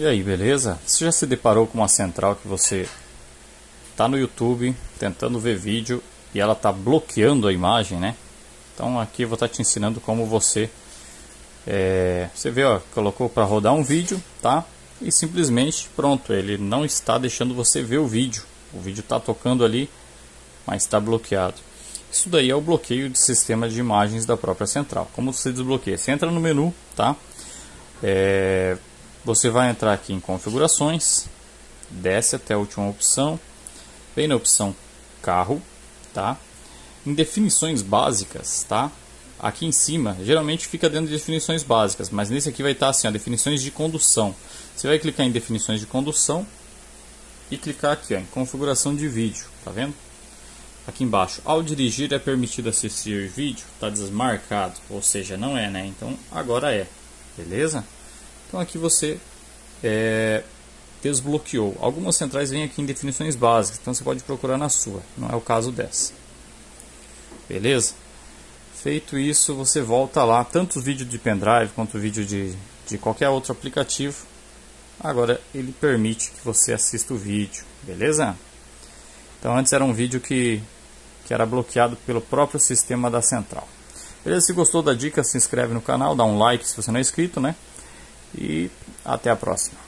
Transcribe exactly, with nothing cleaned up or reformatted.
E aí, beleza? Você já se deparou com uma central que você está no YouTube tentando ver vídeo e ela está bloqueando a imagem, né? Então aqui eu vou estar tá te ensinando como você... É, você vê, ó, colocou para rodar um vídeo, tá? E simplesmente, pronto, ele não está deixando você ver o vídeo. O vídeo está tocando ali, mas está bloqueado. Isso daí é o bloqueio de sistema de imagens da própria central. Como você desbloqueia? Você entra no menu, tá? É... Você vai entrar aqui em configurações, desce até a última opção, vem na opção carro, tá? Em definições básicas, tá? Aqui em cima, geralmente fica dentro de definições básicas, mas nesse aqui vai estar assim, ó, definições de condução. Você vai clicar em definições de condução e clicar aqui, ó, em configuração de vídeo, tá vendo? Aqui embaixo, ao dirigir é permitido assistir vídeo, tá desmarcado, ou seja, não é, né? Então agora é, beleza? Então aqui você é, desbloqueou. Algumas centrais vêm aqui em definições básicas, então você pode procurar na sua. Não é o caso dessa. Beleza? Feito isso, você volta lá. Tanto o vídeo de pendrive quanto o vídeo de, de qualquer outro aplicativo. Agora ele permite que você assista o vídeo. Beleza? Então antes era um vídeo que, que era bloqueado pelo próprio sistema da central. Beleza? Se gostou da dica, se inscreve no canal, dá um like se você não é inscrito, né? E até a próxima.